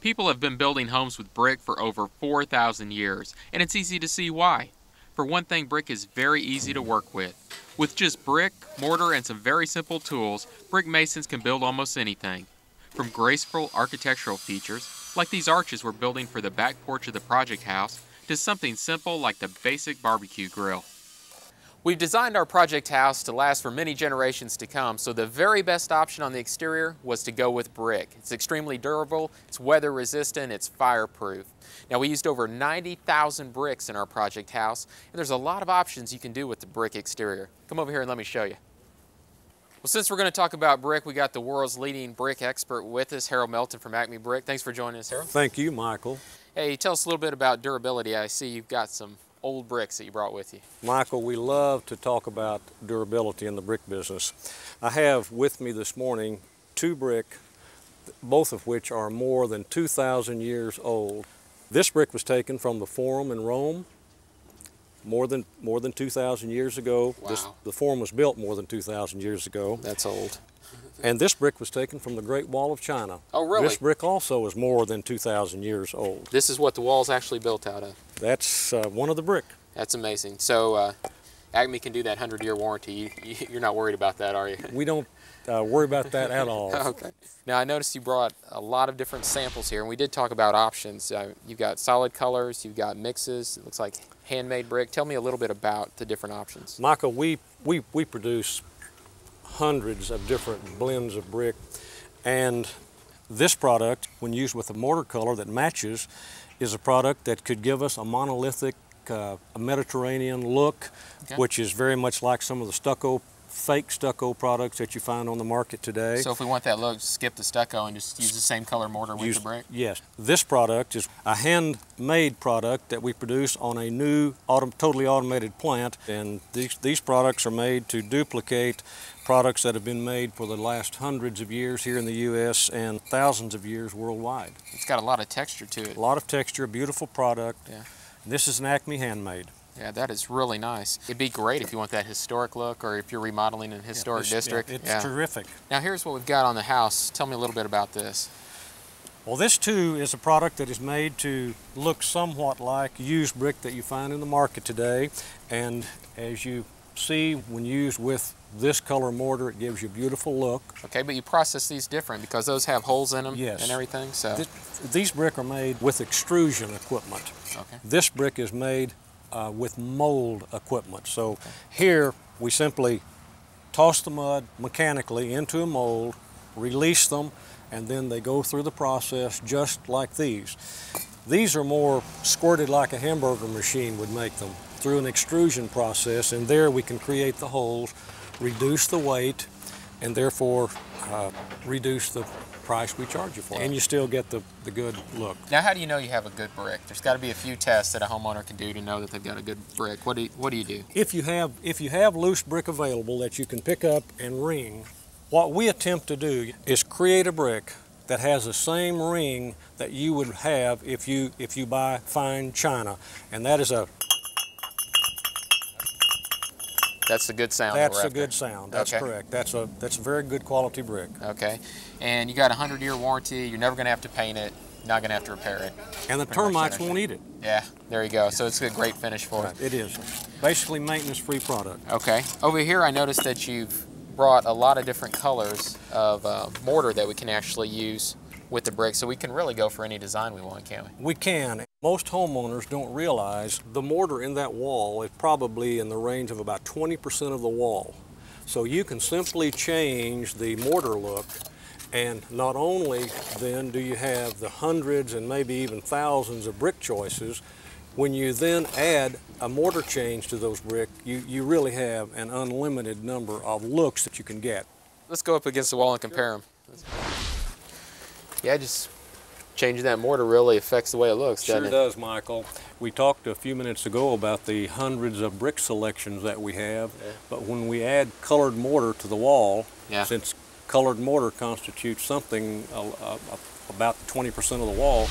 People have been building homes with brick for over 4,000 years, and it's easy to see why. For one thing, brick is very easy to work with. With just brick, mortar, and some very simple tools, brick masons can build almost anything. From graceful architectural features, like these arches we're building for the back porch of the project house, to something simple like the basic barbecue grill. We've designed our project house to last for many generations to come, so the very best option on the exterior was to go with brick. It's extremely durable, it's weather resistant, it's fireproof. Now, we used over 90,000 bricks in our project house, and there's a lot of options you can do with the brick exterior. Come over here and let me show you. Well, since we're going to talk about brick, we got the world's leading brick expert with us, Harold Melton from Acme Brick. Thanks for joining us, Harold. Thank you, Michael. Hey, tell us a little bit about durability. I see you've got some old bricks that you brought with you. Michael, we love to talk about durability in the brick business. I have with me this morning two brick, both of which are more than 2,000 years old. This brick was taken from the Forum in Rome more than 2,000 years ago. Wow. The Forum was built more than 2,000 years ago. That's old. And this brick was taken from the Great Wall of China. Oh, really? This brick also is more than 2,000 years old. This is what the wall's actually built out of. That's one of the brick. That's amazing. So Acme can do that 100-year warranty. You're not worried about that, are you? We don't worry about that at all. Okay. Now, I noticed you brought a lot of different samples here, and we did talk about options. You've got solid colors, you've got mixes, it looks like handmade brick. Tell me a little bit about the different options. Michael, we produce hundreds of different blends of brick, and this product, when used with a mortar color that matches, is a product that could give us a monolithic, a Mediterranean look, okay, which is very much like some of the stucco, fake stucco products that you find on the market today. So if we want that look, skip the stucco and just use the same color mortar with the brick? Yes. This product is a handmade product that we produce on a new totally automated plant, and these products are made to duplicate products that have been made for the last hundreds of years here in the U.S. and thousands of years worldwide. It's got a lot of texture to it. A lot of texture, a beautiful product. Yeah. This is an Acme handmade. Yeah, that is really nice. It'd be great if you want that historic look, or if you're remodeling in a historic district. It's terrific. Now, here's what we've got on the house. Tell me a little bit about this. Well, this too is a product that is made to look somewhat like used brick that you find in the market today. And as you see, when used with this color mortar, it gives you a beautiful look. Okay, but you process these different because those have holes in them, yes, and everything. So these brick are made with extrusion equipment. Okay. This brick is made with mold equipment. So here we simply toss the mud mechanically into a mold, release them, and then they go through the process just like these. These are more squirted like a hamburger machine would make them through an extrusion process, and there we can create the holes, reduce the weight, and therefore reduce the price we charge you for, and you still get the good look. Now, how do you know you have a good brick? There's got to be a few tests that a homeowner can do to know that they've got a good brick. What do you do? If you have loose brick available that you can pick up and ring, what we attempt to do is create a brick that has the same ring that you would have if you buy fine china, and that is a. That's the good sound. That's a good sound. That's correct. That's a very good quality brick. Okay, and you got a 100-year warranty. You're never going to have to paint it. You're not going to have to repair it. And the termites won't eat it. Yeah, there you go. So it's a great finish for it. It is. Basically, maintenance-free product. Okay. Over here, I noticed that you've brought a lot of different colors of mortar that we can actually use with the brick, so we can really go for any design we want, can't we? We can. Most homeowners don't realize the mortar in that wall is probably in the range of about 20% of the wall. So you can simply change the mortar look, and not only then do you have the hundreds and maybe even thousands of brick choices, when you then add a mortar change to those brick, you really have an unlimited number of looks that you can get. Let's go up against the wall and compare them. Yeah, just changing that mortar really affects the way it looks, doesn't it? Sure does, Michael. We talked a few minutes ago about the hundreds of brick selections that we have, yeah, but when we add colored mortar to the wall, yeah, since colored mortar constitutes something about 20% of the wall,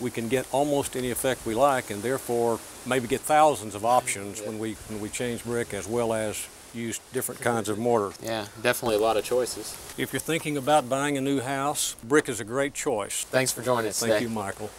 we can get almost any effect we like, and therefore maybe get thousands of options, yeah, when we change brick as well as use different kinds of mortar. Yeah, definitely a lot of choices. If you're thinking about buying a new house, brick is a great choice. Thanks for joining us today. Thank you, Michael.